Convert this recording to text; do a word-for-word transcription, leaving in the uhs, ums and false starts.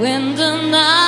when the night